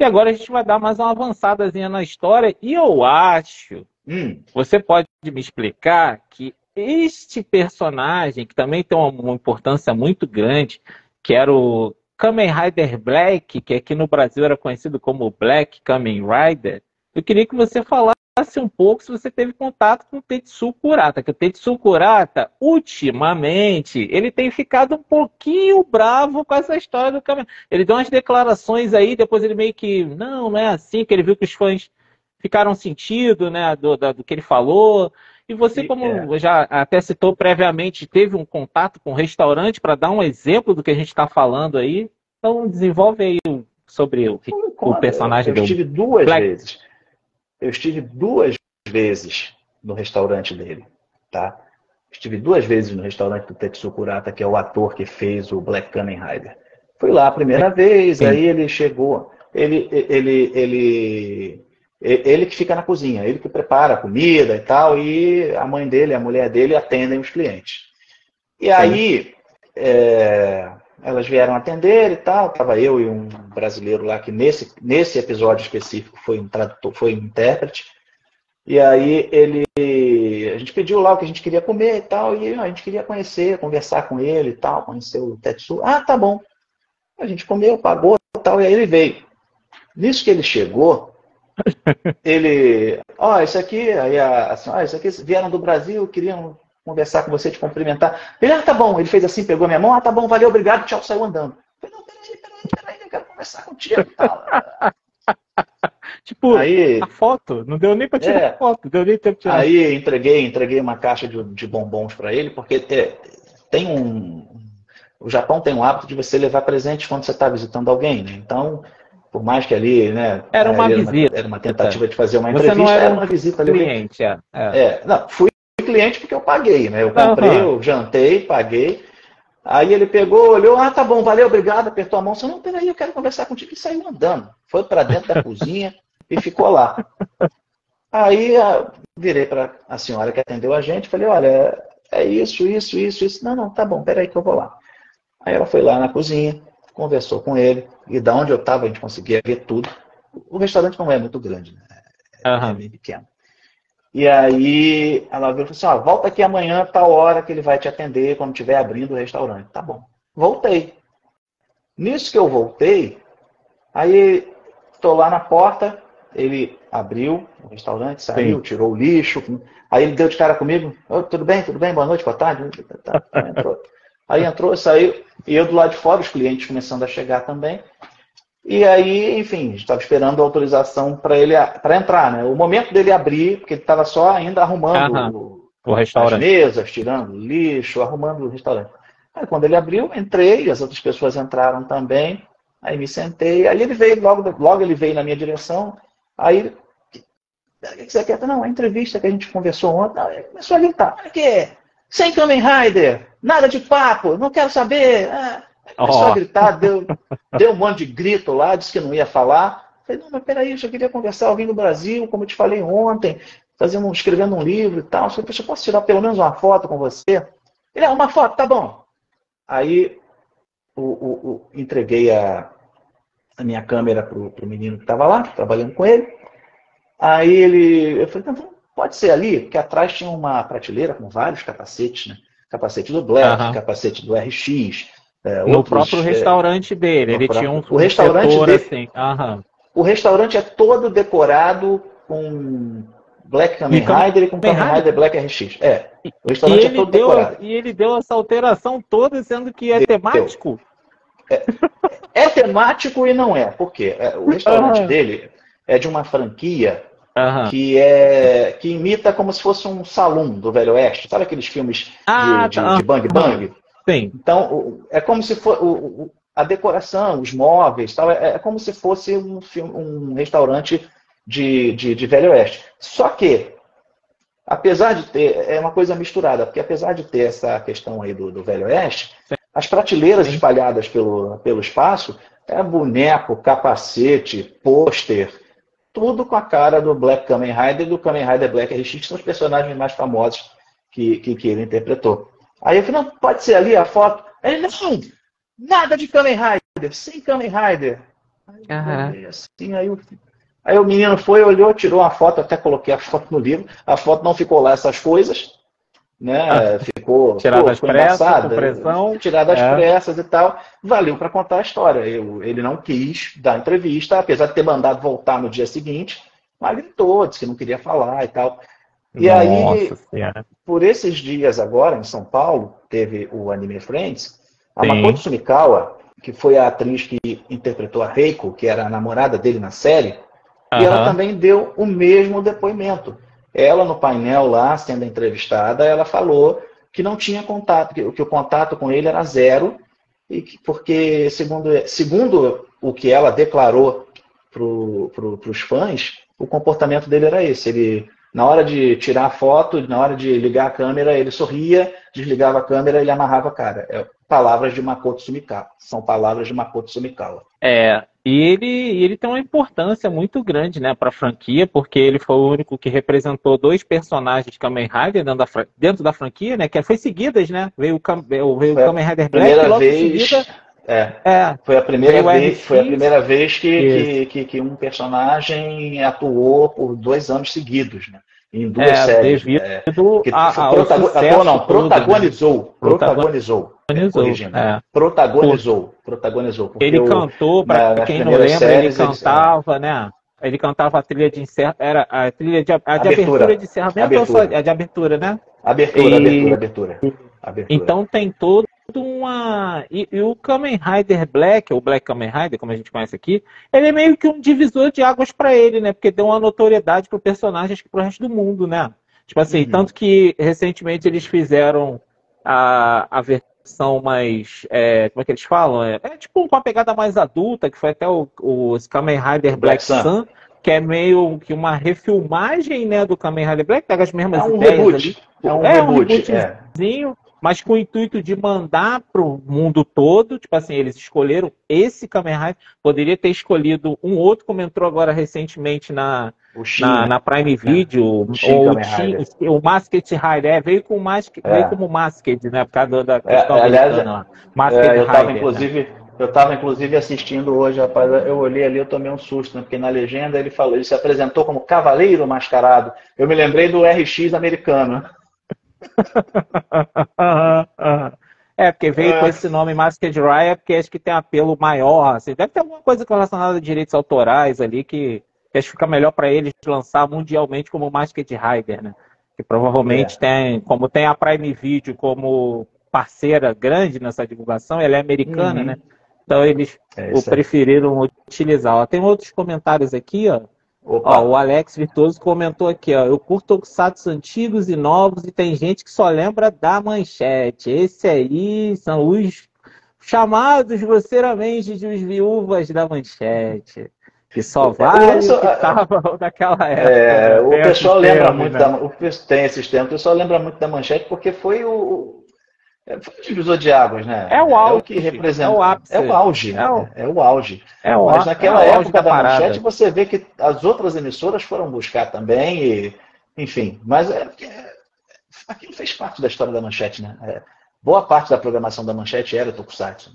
E agora a gente vai dar mais uma avançadazinha na história. E eu acho... Você pode me explicar que este personagem, que também tem uma importância muito grande, que era o Kamen Rider Black, que aqui no Brasil era conhecido como Black Kamen Rider, eu queria que você falasse um pouco se você teve contato com o Tetsu Kurata, que o Tetsu Kurata, ultimamente, ele tem ficado um pouquinho bravo com essa história do Kamen. Ele deu umas declarações aí, depois ele meio que, não é assim, que ele viu que os fãs ficaram sentido, né, do que ele falou. E você, como já até citou previamente, teve um contato com um restaurante para dar um exemplo do que a gente está falando aí. Então, desenvolve aí sobre o personagem dele. Eu estive duas vezes no restaurante dele, tá? Estive duas vezes no restaurante do Tetsu Kurata, que é o ator que fez o Black Kamen Rider. Fui lá a primeira vez, aí ele chegou... Ele que fica na cozinha, ele que prepara a comida e tal, e a mãe dele, a mulher dele atendem os clientes. E aí, elas vieram atender e tal, estava eu e um brasileiro lá, que nesse episódio específico foi um tradutor, foi um intérprete, e aí a gente pediu lá o que a gente queria comer e tal, e a gente queria conhecer, conversar com ele e tal, conhecer o Tetsu. Ah, tá bom. A gente comeu, pagou e tal, e aí ele veio. Nisso que ele chegou... Ele, isso aqui, aí a senhora, isso aqui vieram do Brasil, queriam conversar com você, te cumprimentar. Ele, tá bom, ele fez assim, pegou minha mão, tá bom, valeu, obrigado, tchau, saiu andando. Eu falei, não, peraí, eu quero conversar contigo e tal. Tipo, aí, a foto, não deu nem pra tirar a foto, deu nem tempo de tirar. Aí entreguei uma caixa de bombons pra ele, porque tem o Japão tem um hábito de você levar presente quando você tá visitando alguém, né? Então... Por mais que ali, né? Era uma visita. Era uma tentativa de fazer uma entrevista. Você não era uma visita ali. Cliente, não, fui cliente porque eu paguei, né? Eu comprei, eu jantei, paguei. Aí ele pegou, olhou, tá bom, valeu, obrigado, apertou a mão. Você não, peraí, eu quero conversar contigo. E saiu andando. Foi para dentro da cozinha e ficou lá. Aí virei para a senhora que atendeu a gente, falei, olha, é isso. Não, tá bom, peraí que eu vou lá. Aí ela foi lá na cozinha, conversou com ele, e da onde eu estava a gente conseguia ver tudo. O restaurante não é muito grande, né? É bem pequeno. E aí ela falou assim, volta aqui amanhã, tal hora que ele vai te atender, quando estiver abrindo o restaurante. Tá bom. Voltei. Nisso que eu voltei, aí estou lá na porta, ele abriu o restaurante, saiu, tirou o lixo, aí ele deu de cara comigo, tudo bem, boa noite, boa tarde, entrou. Aí entrou, saiu, e eu do lado de fora, os clientes começando a chegar também. E aí, enfim, estava esperando a autorização para ele entrar, né? O momento dele abrir, porque ele estava só ainda arrumando o restaurante, as mesas, tirando lixo, arrumando o restaurante. Aí quando ele abriu, entrei, as outras pessoas entraram também, aí me sentei. Aí ele veio, logo ele veio na minha direção, aí... O que você quer? Não, a entrevista que a gente conversou ontem, ele começou a gritar. O que é? Sem Kamen Rider, nada de papo, não quero saber. Começou a gritar, deu um monte de grito lá, disse que não ia falar. Falei, não, mas peraí, eu só queria conversar com alguém do Brasil, como eu te falei ontem, escrevendo um livro e tal. Eu falei, poxa, posso tirar pelo menos uma foto com você? Ele, uma foto, tá bom. Aí entreguei a minha câmera pro menino que estava lá, trabalhando com ele. Aí eu falei, não, vamos. Pode ser ali, porque atrás tinha uma prateleira com vários capacetes, né? Capacete do Black, capacete do RX. No próprio restaurante dele, ele tinha um restaurante dele, assim. O restaurante é todo decorado com Black Kamen Rider e com Kamen Rider Black RX. O restaurante é todo decorado. E ele deu essa alteração toda, sendo que é temático? É temático e não é. Por quê? O restaurante dele é de uma franquia... que imita como se fosse um salão do Velho Oeste. Sabe aqueles filmes de Bang Bang? Sim. Então, é como se fosse... A decoração, os móveis, tal, é como se fosse um restaurante de Velho Oeste. Só que, apesar de ter... É uma coisa misturada, porque apesar de ter essa questão aí do Velho Oeste, as prateleiras espalhadas pelo espaço, boneco, capacete, pôster... Tudo com a cara do Black Kamen Rider e do Kamen Rider Black RX, que são os personagens mais famosos que ele interpretou. Aí eu falei, não, pode ser ali a foto. Ele, não, nada de Kamen Rider, sem Kamen Rider. Aí, assim, aí o menino foi, olhou, tirou uma foto, até coloquei a foto no livro. A foto não ficou lá essas coisas, né? Ficou tirada às pressas e tal. Valeu para contar a história. Ele não quis dar entrevista, apesar de ter mandado voltar no dia seguinte, mas gritou, disse que não queria falar e tal. E aí, por esses dias agora, em São Paulo, teve o Anime Friends. A Makoto Sumikawa, que foi a atriz que interpretou a Reiko, que era a namorada dele na série, e ela também deu o mesmo depoimento. Ela, no painel lá, sendo entrevistada, ela falou que não tinha contato, que o contato com ele era zero, e que, porque, segundo o que ela declarou para os fãs, o comportamento dele era esse. Ele, na hora de tirar a foto, na hora de ligar a câmera, ele sorria, desligava a câmera, ele amarrava a cara. Palavras de Makoto Sumikawa. São palavras de Makoto Sumikawa. E ele tem uma importância muito grande, né, para a franquia, porque ele foi o único que representou dois personagens de Kamen Rider dentro da franquia, né, que foi seguidas, né? Veio o Kamen Rider Black e logo em seguida... Foi a primeira vez que um personagem atuou por 2 anos seguidos, né? Em duas séries. Protagonizou. Ele cantou, para quem não lembra, ele cantava, né? Ele cantava a trilha de encerramento. Era a trilha de abertura de encerramento ou só de abertura, né? Abertura. Então tem todo uma... E o Kamen Rider Black, ou Black Kamen Rider, como a gente conhece aqui, ele é meio que um divisor de águas para ele, né? Porque deu uma notoriedade para o personagem, acho que para o resto do mundo, né? Tipo assim, tanto que recentemente eles fizeram a versão mais... como é que eles falam? É tipo com a pegada mais adulta, que foi até o Kamen Rider Black Sun, que é meio que uma refilmagem, né, do Kamen Rider Black, pega as mesmas ideias ali. É um rebootzinho. Mas com o intuito de mandar para o mundo todo, tipo assim, eles escolheram esse Kamen Rider. Poderia ter escolhido um outro, como entrou agora recentemente na Prime Video, o Masked Rider. Veio como Masked, né? Por causa da questão americana. Eu estava, inclusive, assistindo hoje, rapaz, eu olhei ali, eu tomei um susto, né? Porque na legenda ele se apresentou como Cavaleiro Mascarado. Eu me lembrei do RX americano. Porque veio com esse nome Masked Rider, porque acho que tem apelo maior, assim. Deve ter alguma coisa relacionada a direitos autorais ali que acho que fica melhor para eles lançar mundialmente como Masked Rider, né? Que provavelmente tem, como tem a Prime Video como parceira grande nessa divulgação, ela é americana, né? Então eles preferiram utilizar. Tem outros comentários aqui, ó. O Alex Virtuoso comentou aqui, ó, eu curto tokusatsu antigos e novos e tem gente que só lembra da Manchete. Esse aí são os chamados grosseiramente de os viúvas da Manchete, que só vale o que estavam naquela época. O pessoal lembra muito, né? Tem esses tempos, o pessoal lembra muito da Manchete porque foi o divisor de águas, né? É o auge. Mas naquela época da Manchete você vê que as outras emissoras foram buscar também, enfim. Mas aquilo fez parte da história da Manchete, né? Boa parte da programação da Manchete era tokusatsu.